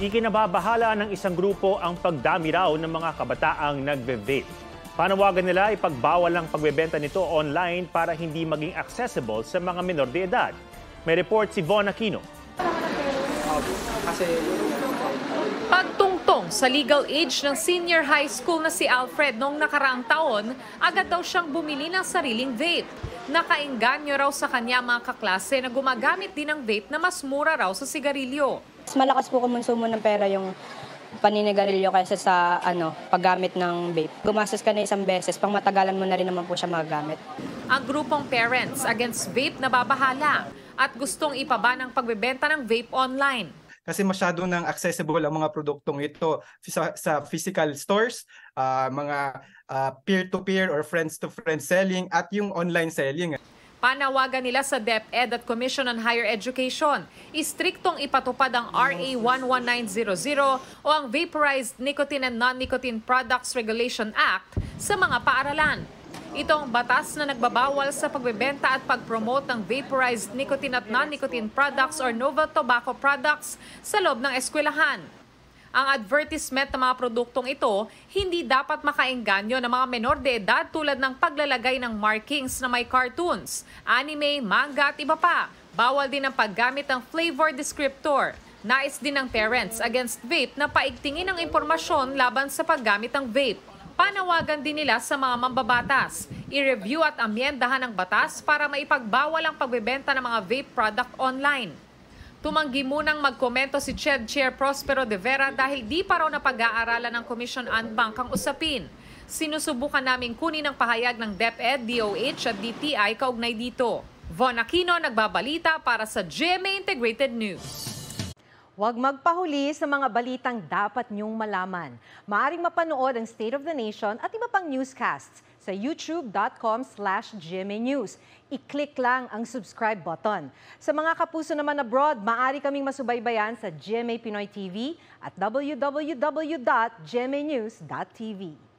Ikinababahala ng isang grupo ang pagdami raw ng mga kabataang nagve-vape. Panawagan nila ipagbawal ang pagbebenta nito online para hindi maging accessible sa mga minor de edad. May report si Vaughn Aquino. Pagtungtong sa legal age ng senior high school na si Alfred noong nakaraang taon, agad daw siyang bumili ng sariling vape. Nakainganyo raw sa kanya mga kaklase na gumagamit din ng vape na mas mura raw sa sigarilyo. Mas malakas po kumonsumo ng pera yung paninigarilyo kaysa sa paggamit ng vape. Gumastos ka na isang beses, pang matagalan mo na rin naman po siya magagamit. Ang grupong Parents Against Vape nababahala at gustong ipaban ang pagbebenta ng vape online. Kasi masyado nang accessible ang mga produktong ito sa physical stores, mga peer-to-peer or friends-to-friends selling at yung online selling. Panawagan nila sa DepEd at Commission on Higher Education, istriktong ipatupad ang RA-11900 o ang Vaporized Nicotine and Non-Nicotine Products Regulation Act sa mga paaralan. Ito ang batas na nagbabawal sa pagbebenta at pagpromote ng vaporized nicotine at non-nicotine products or novel tobacco products sa loob ng eskwelahan. Ang advertisement ng mga produktong ito hindi dapat makaengganyo ng mga menor de edad tulad ng paglalagay ng markings na may cartoons, anime, manga at iba pa. Bawal din ang paggamit ng flavor descriptor. Nais din ng Parents Against Vape na paigtingin ang impormasyon laban sa paggamit ng vape. Panawagan din nila sa mga mambabatas. I-review at amyendahan ang batas para maipagbawal ang pagbebenta ng mga vape product online. Tumanggi munang magkomento si CHED Chair Prospero de Vera dahil di pa raw napag-aaralan ng Commission on Bank ang usapin. Sinusubukan naming kunin ang pahayag ng DepEd, DOH at DTI kaugnay dito. Vaughn Aquino nagbabalita para sa GMA Integrated News. Huwag magpahuli sa mga balitang dapat niyong malaman. Maaaring mapanood ang State of the Nation at iba pang newscasts sa youtube.com/GMA News. I-click lang ang subscribe button. Sa mga kapuso naman abroad, maaari kaming masubaybayan sa GMA Pinoy TV at www.gmanews.tv.